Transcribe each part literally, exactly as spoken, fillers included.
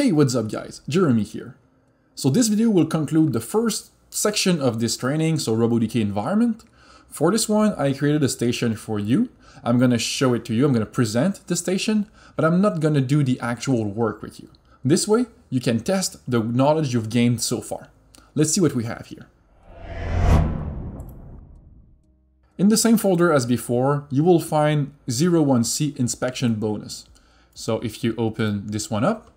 Hey, what's up guys, Jeremy here. So this video will conclude the first section of this training, so RoboDK environment. For this one, I created a station for you. I'm gonna show it to you, I'm gonna present the station, but I'm not gonna do the actual work with you. This way, you can test the knowledge you've gained so far. Let's see what we have here. In the same folder as before, you will find zero one C inspection bonus. So if you open this one up,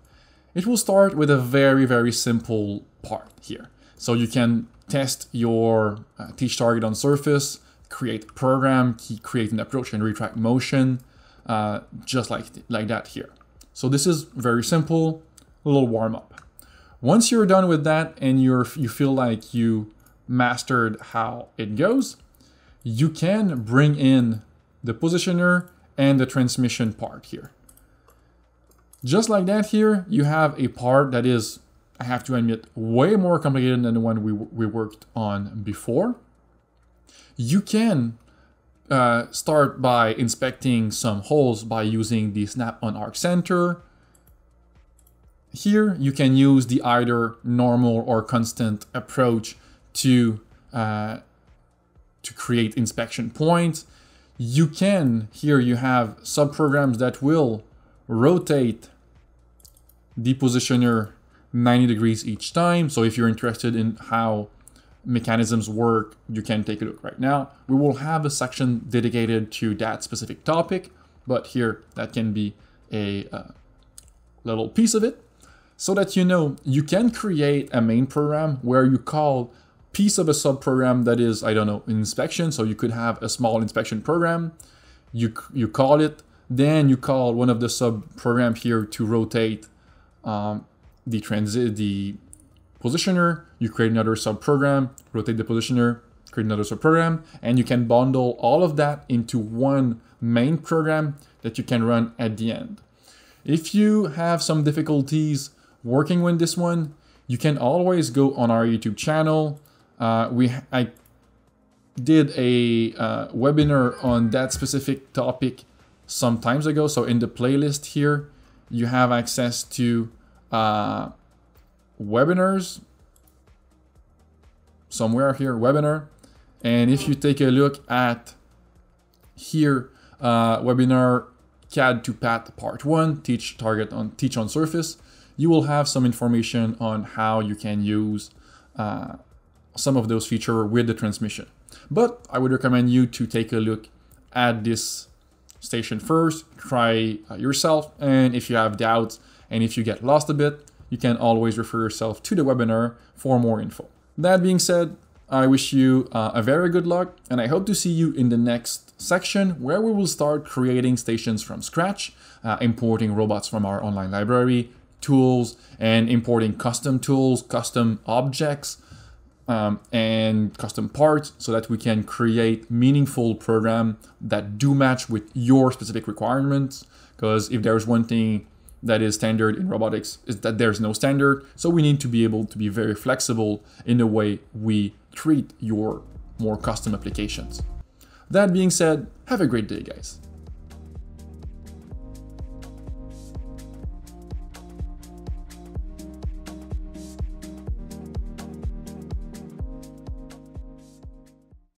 it will start with a very, very simple part here. So you can test your uh, teach target on surface, create program, key, create an approach and retract motion, uh, just like, like that here. So this is very simple, a little warm up. Once you're done with that and you're, you feel like you mastered how it goes, you can bring in the positioner and the transmission part here. Just like that here, you have a part that is, I have to admit, way more complicated than the one we, we worked on before. You can uh, start by inspecting some holes by using the Snap on Arc Center. Here, you can use the either normal or constant approach to, uh, to create inspection points. You can, here you have subprograms that will rotate the positioner ninety degrees each time. So if you're interested in how mechanisms work, you can take a look right now. We will have a section dedicated to that specific topic, but here that can be a uh, little piece of it. So that you know, you can create a main program where you call piece of a subprogram that is, I don't know, inspection. So you could have a small inspection program, you, you call it, then you call one of the subprogram here to rotate um, the transit, the positioner, you create another subprogram, rotate the positioner, create another subprogram, and you can bundle all of that into one main program that you can run at the end. If you have some difficulties working with this one, you can always go on our YouTube channel. Uh, we I did a uh, webinar on that specific topic some time ago. So in the playlist here, you have access to uh, webinars, somewhere here, webinar. And if you take a look at here, uh, webinar C A D to Path Part One, Teach Target on Teach on Surface, you will have some information on how you can use uh, some of those features with the transmission. But I would recommend you to take a look at this station first, try uh, yourself, and if you have doubts and if you get lost a bit, you can always refer yourself to the webinar for more info. That being said, I wish you uh, a very good luck, and I hope to see you in the next section where we will start creating stations from scratch, uh, importing robots from our online library, tools, and importing custom tools, custom objects, um, and custom parts so that we can create meaningful programs that do match with your specific requirements. Because if there's one thing that is standard in robotics, is that there's no standard. So we need to be able to be very flexible in the way we treat your more custom applications. That being said, have a great day, guys.